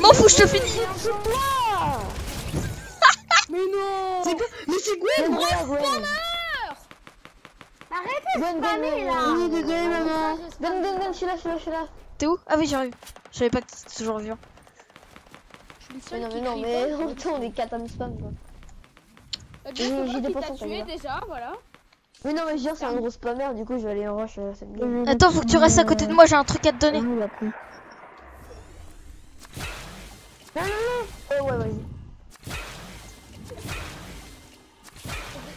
M'en fous, je te finis. Mais non. Mais c'est Gwen. Arrêtez de spammer là. Oui, désolé maman. Donne, je suis là. T'es où? Ah oui, j'arrive. Je savais pas que t'étais toujours vivant. Mais non, en même temps, on est 4 à me spam quoi. J'ai des potions tué déjà, voilà. Oui, non, mais je veux dire, c'est un gros spammer, du coup, je vais aller en rush cette game. Attends, faut que tu restes à côté de moi, j'ai un truc à te donner. Non. Ouais, vas-y.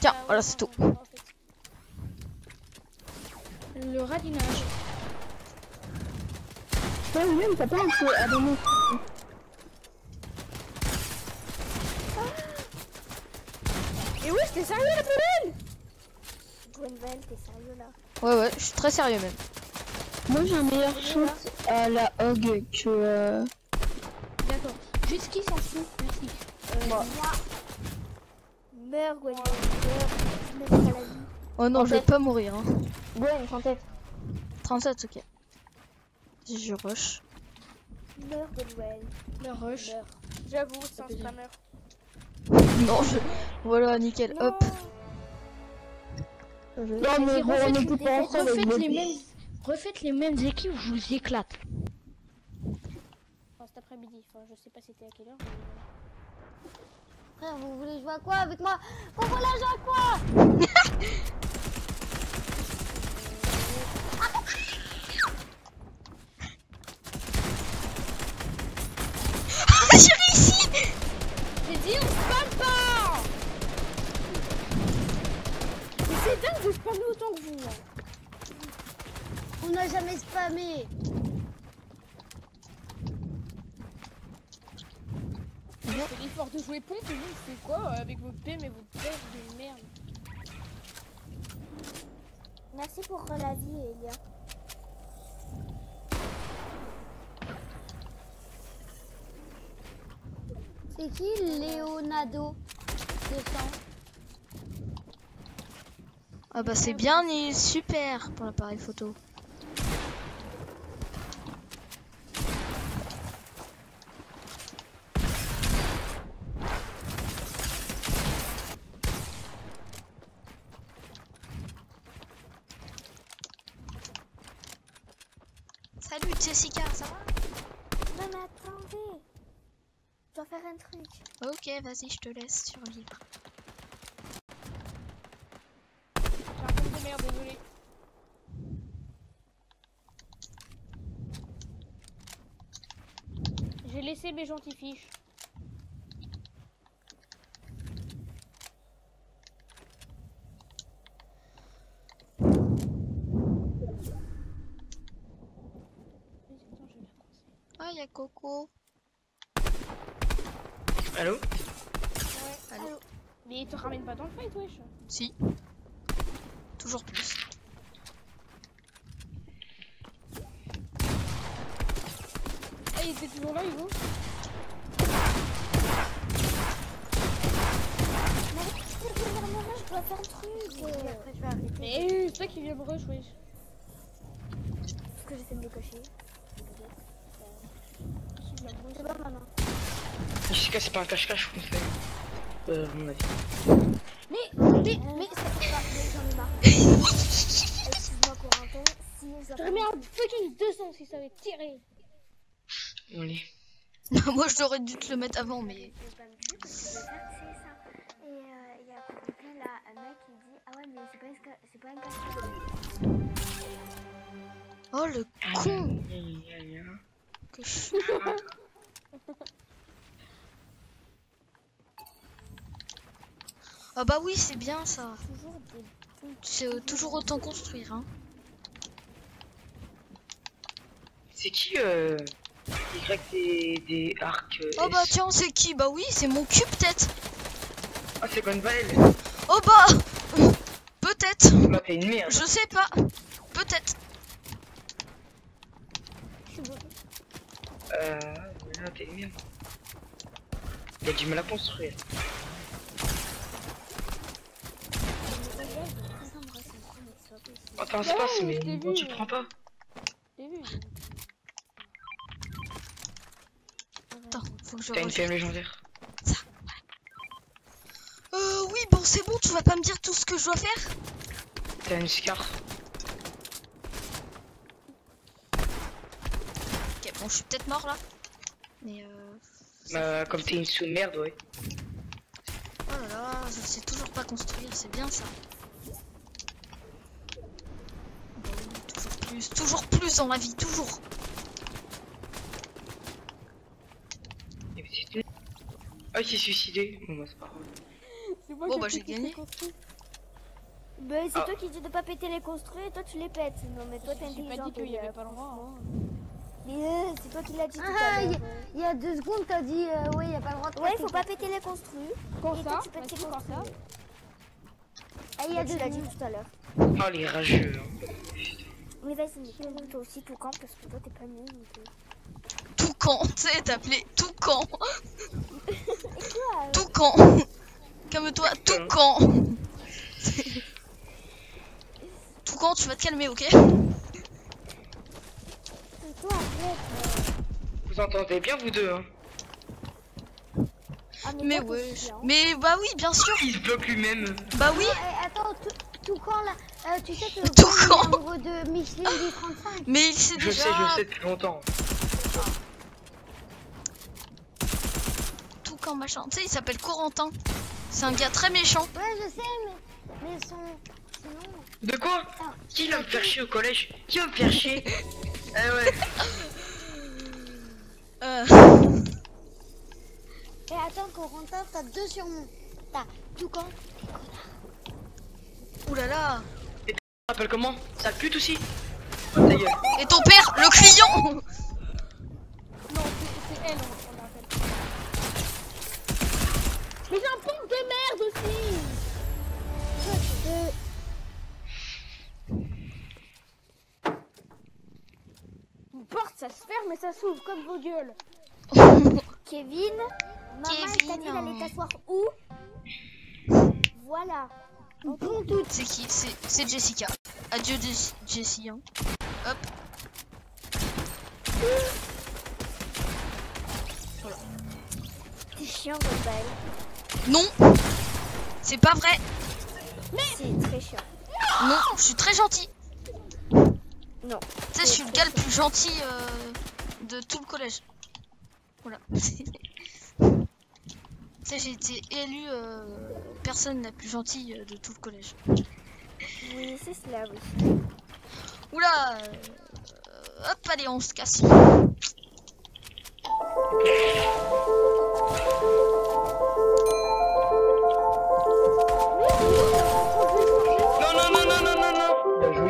Tiens, voilà, c'est tout. Le radinage. Putain, William, t'as pas un peu abonné. Et ouais, t'es sérieux là, Gwenven? Gwenven, t'es sérieux là? Ouais, je suis très sérieux même. Moi, j'ai un meilleur shoot à la hog que. D'accord. Jusqu'ici, s'en fout. Merci. Moi. Meurs, Gwenven. Meurs. Je la vie. Oh non, je vais pas mourir. Hein. Gwen, 37. 37, ok. Je rush. Meurs, Gwenven. Meurs, rush. J'avoue, c'est un spammer. Non, je. Voilà, nickel, non. Hop. Non, mais bon, on n'était pas ensemble. Refaites les mêmes équipes, je vous éclate. Enfin, cet après-midi, enfin, je sais pas c'était à quelle heure. Mais... Frère, vous voulez jouer à quoi avec moi? Vous voulez jouer à quoi? Ah, j'ai réussi! J'ai dit, on spam pas! Mais c'est dingue de spammer autant que vous! On n'a jamais spammé! C'est l'effort de jouer pompe et vous, c'est quoi avec vos PM et vos pères de merde? Merci pour la vie, Elia. C'est qui Leonardo? Ah bah c'est bien, il est super pour l'appareil photo. Salut Jessica, ça va? Non mais attendez. Je dois faire un truc. Ok, vas-y, je te laisse survivre. J'ai un truc de merde, désolé. J'ai laissé mes gentilles fiches. Ah, y'a Coco. Allô? Ouais, allô. Mais il te ramène pas dans le fight, wesh? Si. Toujours plus. Ah, il était toujours là, Hugo? Je dois faire un truc. Et après, je vais arrêter. Mais c'est toi qui viens me rush, wesh. Parce que j'essaie de me cocher. C'est pas maintenant. Jessica, c'est pas un cache-cache qu'on fait. Mais ça fait pas, mais j'en ai marre. Excuse-moi, Corentin, si on s'en. J'aurais mis un fucking 200 si ça avait tiré. On l'est. Moi, j'aurais dû te le mettre avant, mais. J'ai pas vu parce que c'est ça. Et il y a depuis là un mec qui dit ah ouais, mais c'est pas un cache-cache. Oh le con! Que chou! Ah bah oui, c'est bien ça. C'est toujours autant construire, hein. C'est qui Y des arcs Oh bah tiens, c'est qui? Bah oui, c'est mon cul peut-être. Ah, c'est Gwenven. Oh bah peut-être. Bah t'es une merde. Je sais pas. Peut-être. Non, t'es une merde. Y'a du mal à construire. Oh, t'as un espace, mais tu te prends pas. T'as une femme légendaire. Ça. Oui, bon, c'est bon, tu vas pas me dire tout ce que je dois faire. T'as une scar. Ok, bon, je suis peut-être mort là. Mais comme t'es une sous-merde, ouais. Oh là là, je sais toujours pas construire, c'est bien ça. Bon, toujours plus dans la vie, toujours. Ah, il s'est suicidé. Bon, bah, c'est pas grave. Bon, bah, j'ai gagné. Bah, c'est toi qui dis de pas péter les construits et toi tu les pètes. Non, mais toi t'es intelligent. J'ai pas dit qu'il y avait pas le droit. Mais c'est toi qui l'as dit tout à l'heure. Il y a 2 secondes, t'as dit ouais, il y a pas le droit de. Ouais, faut pas péter les construits. Comme ça, tu pètes les construits. Ah, il y a 2 minutes tout à l'heure. Oh, les rageux. Mais vas-y, toi aussi, tout camp, parce que toi t'es pas mieux. Toucan, tu sais, t'appelais Toucan. Toucan. Calme-toi, Toucan. Toucan, tu vas te calmer, ok? Vous entendez bien, vous deux, hein? Ah, mais ouais. Mais bah oui, bien sûr. Il se bloque lui-même. Bah oui. Attends, Toucan, là, tu sais que le amoureux de Micheline du 35. Mais il s'est déjà... Je sais depuis longtemps. Toucan machin, tu sais, il s'appelle Corentin. C'est un gars très méchant. Ouais, je sais, mais son nom. De quoi? Qui va me faire chier au collège? Qui va me faire chier? Eh ouais. Et attends, Corentin, t'as 2 surnoms. T'as Toucan et Connard. Oulala. Et tu t'appelles comment? Ça pute aussi. Et ton père, le client. Non, c'est elle, on l'appelle. Mais j'ai un pompe de merde aussi. Une porte, ça se ferme et ça s'ouvre comme vos gueules. Kevin, maman, elle t'a dit d'aller t'asseoir où? Voilà. Bon doute. C'est qui? C'est Jessica. Adieu Jessie. Hein. Hop. Voilà. T'es chiant, Rebelle. Non, c'est pas vrai. Mais c'est très chiant. Non, je suis très gentil. Non. Tu sais, je suis le gars le plus gentil de tout le collège. Voilà. Tu sais, j'ai été élu personne la plus gentille de tout le collège. Oui, c'est cela, oui. Oula. Hop, allez, on se casse. Non, non, non, non, non, non,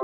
non.